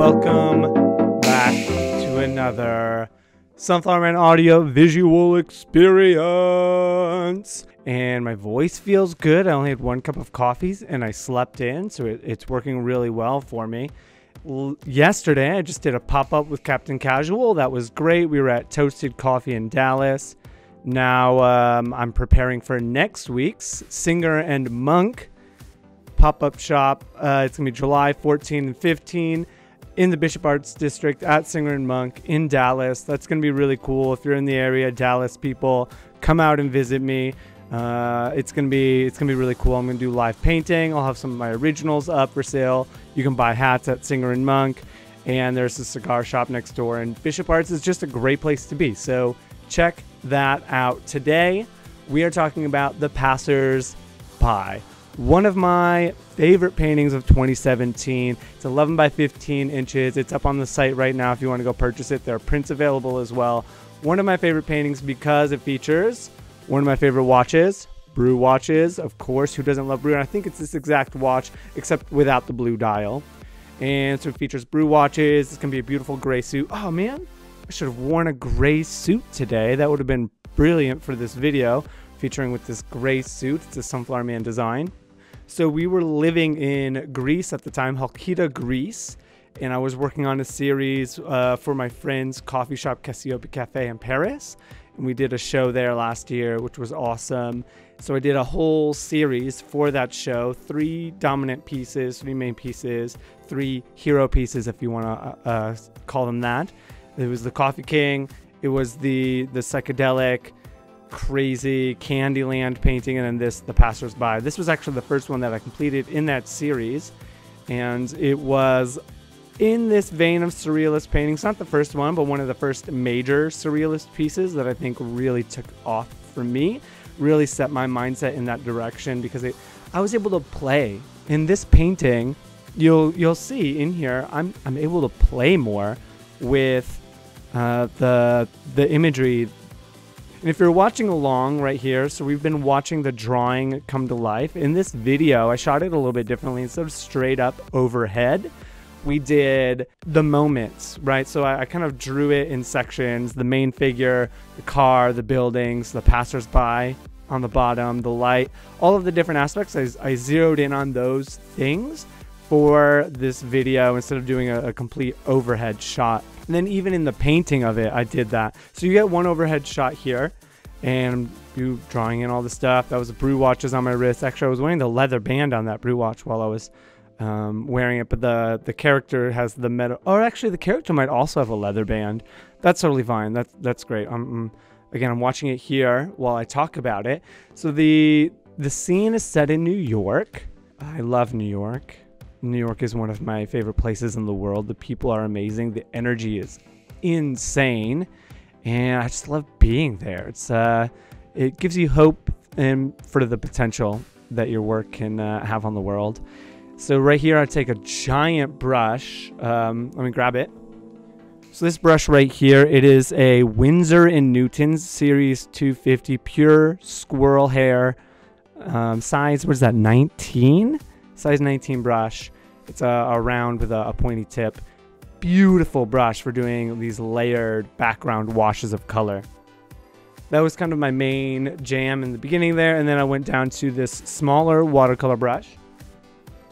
Welcome back to another Sunflower Man audio visual experience. And my voice feels good. I only had one cup of coffee and I slept in, so it's working really well for me. Yesterday, I just did a pop-up with Captain Casual. That was great. We were at Toasted Coffee in Dallas. Now I'm preparing for next week's Singer and Monk pop-up shop. It's going to be July 14 and 15. In the Bishop Arts district at Singer and Monk in Dallas. That's going to be really cool. If you're in the area, Dallas people, come out and visit me. It's going to be really cool. I'm going to do live painting. I'll have some of my originals up for sale. You can buy hats at Singer and Monk, and there's a cigar shop next door, and Bishop Arts is just a great place to be. So check that out. Today, we are talking about the Passer's Pie. One of my favorite paintings of 2017. It's 11 by 15 inches. It's up on the site right now if you want to go purchase it. There are prints available as well. One of my favorite paintings because it features one of my favorite watches, Brew Watches. Of course, who doesn't love Brew? And I think it's this exact watch, except without the blue dial. And so it features Brew Watches. It's going to be a beautiful gray suit. Oh, man, I should have worn a gray suit today. That would have been brilliant for this video, featuring with this gray suit. It's a Sunflower Man design. So we were living in Greece at the time, Halkida, Greece, and I was working on a series for my friend's coffee shop, Cassiopeia Cafe in Paris, and we did a show there last year, which was awesome. So I did a whole series for that show, three dominant pieces, three main pieces, three hero pieces, if you want to call them that. It was the Coffee King, it was the psychedelic, crazy Candyland painting, and then the passersby. This was actually the first one that I completed in that series, and it was in this vein of surrealist paintings. Not the first one, but one of the first major surrealist pieces that I think really took off for me, really set my mindset in that direction, because I was able to play in this painting. You'll see in here I'm able to play more with the imagery. And if you're watching along right here, so we've been watching the drawing come to life. In this video, I shot it a little bit differently. Instead of straight up overhead, we did the moments, right? So I kind of drew it in sections, the main figure, the car, the buildings, the passersby on the bottom, the light, all of the different aspects. I zeroed in on those things for this video instead of doing a complete overhead shot. And then even in the painting of it, I did that. So you get one overhead shot here, and you drawing in all the stuff. That was the Brew Watches on my wrist. Actually, I was wearing the leather band on that Brew Watch while I was wearing it, but the character has the metal. Or actually, the character might also have a leather band. That's totally fine. That's great. Again, I'm watching it here while I talk about it. So the scene is set in New York. I love New York. New York is one of my favorite places in the world. The people are amazing. The energy is insane. And I just love being there. It gives you hope and for the potential that your work can have on the world. So right here, I take a giant brush. Let me grab it. So this brush right here, it is a Winsor & Newton Series 250 Pure Squirrel Hair size. What is that, 19? Size 19 brush. It's a round with a pointy tip. Beautiful brush for doing these layered background washes of color. That was kind of my main jam in the beginning there, and then I went down to this smaller watercolor brush.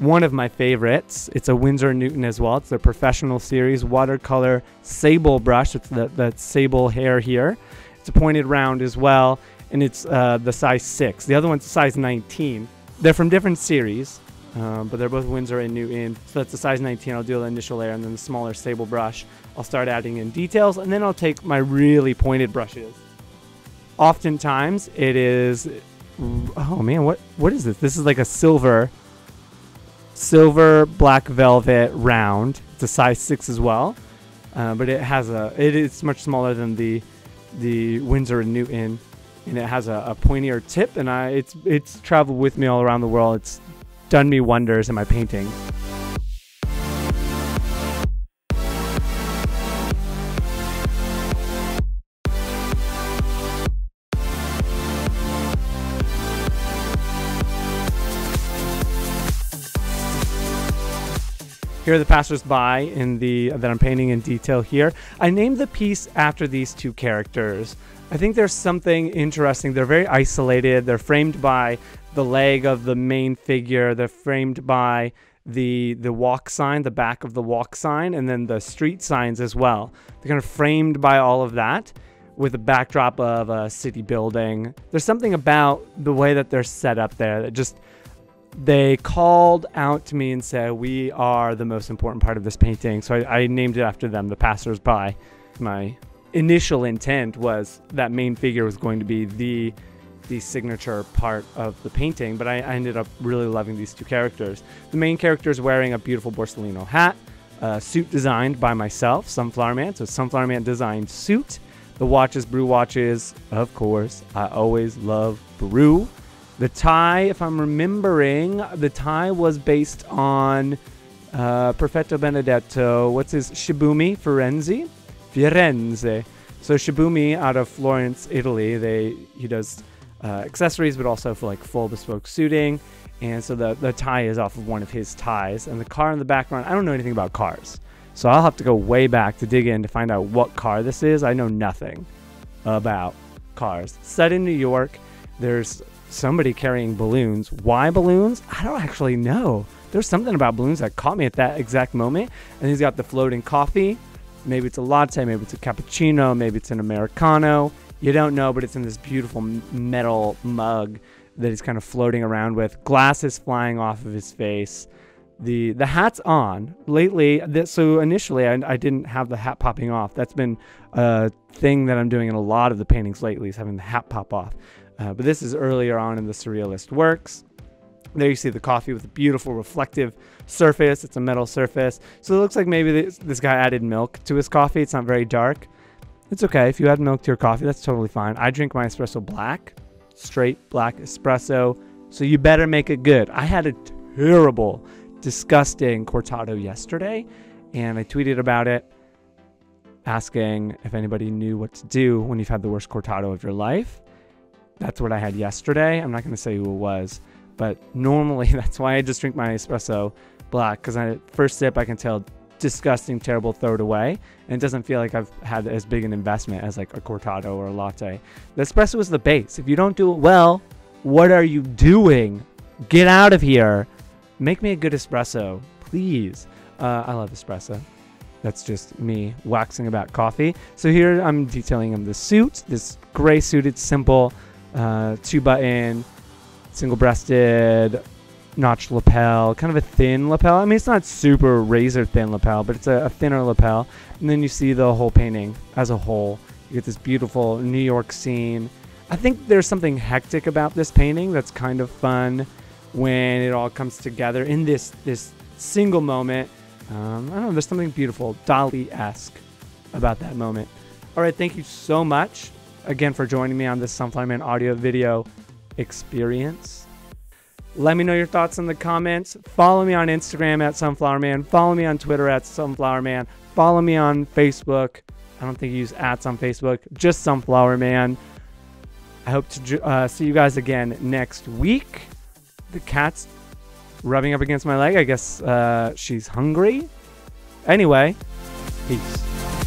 One of my favorites. It's a Winsor & Newton as well. It's their professional series watercolor sable brush. It's that sable hair here. It's a pointed round as well, and it's the size 6. The other one's size 19. They're from different series. But they're both Winsor and Newton, so that's the size 19. I'll do the initial layer, and then the smaller sable brush. I'll start adding in details, and then I'll take my really pointed brushes. Oftentimes, it is, oh man, what is this? This is like a silver black velvet round. It's a size 6 as well, but it is much smaller than the Winsor and Newton, and it has a pointier tip. And it's traveled with me all around the world. It's done me wonders in my painting. Here are the passersby in the that I'm painting in detail here. I named the piece after these two characters. I think there's something interesting. They're very isolated. They're framed by the leg of the main figure. They're framed by the walk sign, the back of the walk sign, and then the street signs as well. They're kind of framed by all of that with a backdrop of a city building. There's something about the way that they're set up there that just, they called out to me and said, we are the most important part of this painting. So I named it after them, the passersby. My initial intent was that main figure was going to be the signature part of the painting, but I ended up really loving these two characters. The main character is wearing a beautiful Borsalino hat, a suit designed by myself, Sunflower Man. So Sunflower Man designed suit. The watches, Brew Watches, of course. I always love Brew. The tie, if I'm remembering, the tie was based on Perfetto Benedetto. What's his? Shibumi Firenze? Firenze. So Shibumi out of Florence, Italy. He does accessories, but also for like full bespoke suiting. And so the tie is off of one of his ties. And the car in the background, I don't know anything about cars. So I'll have to go way back to dig in to find out what car this is. I know nothing about cars. Set in New York, there's somebody carrying balloons. Why balloons? I don't actually know. There's something about balloons that caught me at that exact moment. And he's got the floating coffee. Maybe it's a latte, maybe it's a cappuccino, maybe it's an Americano. You don't know, but it's in this beautiful metal mug that he's kind of floating around with. Glasses flying off of his face. The hat's on lately. So initially I didn't have the hat popping off. That's been a thing that I'm doing in a lot of the paintings lately, is having the hat pop off. But this is earlier on in the surrealist works. There you see the coffee with a beautiful reflective surface. It's a metal surface. So it looks like maybe this guy added milk to his coffee. It's not very dark. It's okay if you add milk to your coffee, that's totally fine. I drink my espresso black, straight black espresso. So you better make it good. I had a terrible, disgusting cortado yesterday, and I tweeted about it asking if anybody knew what to do when you've had the worst cortado of your life. That's what I had yesterday. I'm not going to say who it was, but normally that's why I just drink my espresso black, because I first sip I can tell, disgusting, terrible, throw it away, and it doesn't feel like I've had as big an investment as like a cortado or a latte. The espresso is the base. If you don't do it well, what are you doing? Get out of here. Make me a good espresso, please. I love espresso. That's just me waxing about coffee. So here I'm detailing him the suit, this gray suit. It's simple, 2-button, single-breasted, notch lapel, kind of a thin lapel. I mean, it's not super razor thin lapel, but it's a thinner lapel. And then you see the whole painting as a whole. You get this beautiful New York scene. I think there's something hectic about this painting that's kind of fun when it all comes together in this single moment. I don't know, there's something beautiful, Dali-esque about that moment. All right, thank you so much again for joining me on this Sunflower Man audio video experience. Let me know your thoughts in the comments. Follow me on Instagram at Sunflower Man. Follow me on Twitter at Sunflower Man. Follow me on Facebook. I don't think you use @ on Facebook, just Sunflower Man. I hope to see you guys again next week. The cat's rubbing up against my leg. I guess she's hungry. Anyway, peace.